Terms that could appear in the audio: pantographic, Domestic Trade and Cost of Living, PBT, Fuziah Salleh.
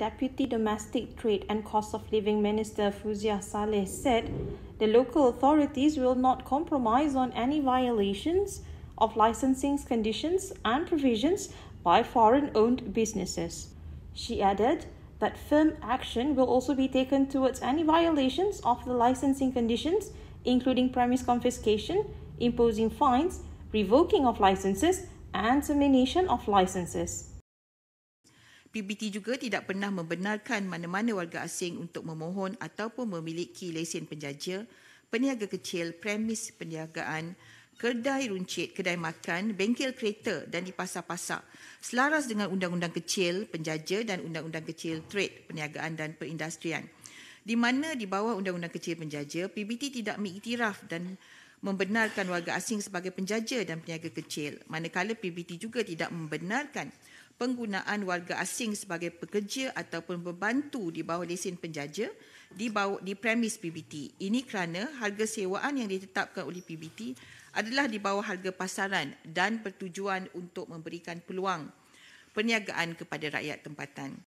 Deputy Domestic Trade and Cost of Living Minister Fuziah Salleh said the local authorities will not compromise on any violations of licensing conditions and provisions by foreign-owned businesses. She added that firm action will also be taken towards any violations of the licensing conditions, including premise confiscation, imposing fines, revoking of licenses and termination of licenses. PBT juga tidak pernah membenarkan mana-mana warga asing untuk memohon ataupun memiliki lesen penjaja, peniaga kecil, premis perniagaan, kedai runcit, kedai makan, bengkel kereta dan di pasar-pasar selaras dengan Undang-Undang Kecil Penjaja dan Undang-Undang Kecil Trade, Perniagaan dan Perindustrian. Di mana di bawah Undang-Undang Kecil Penjaja, PBT tidak mengiktiraf dan membenarkan warga asing sebagai penjaja dan peniaga kecil, manakala PBT juga tidak membenarkan penggunaan warga asing sebagai pekerja ataupun pembantu di bawah lesen penjaja di premis PBT. Ini kerana harga sewaan yang ditetapkan oleh PBT adalah di bawah harga pasaran dan bertujuan untuk memberikan peluang perniagaan kepada rakyat tempatan.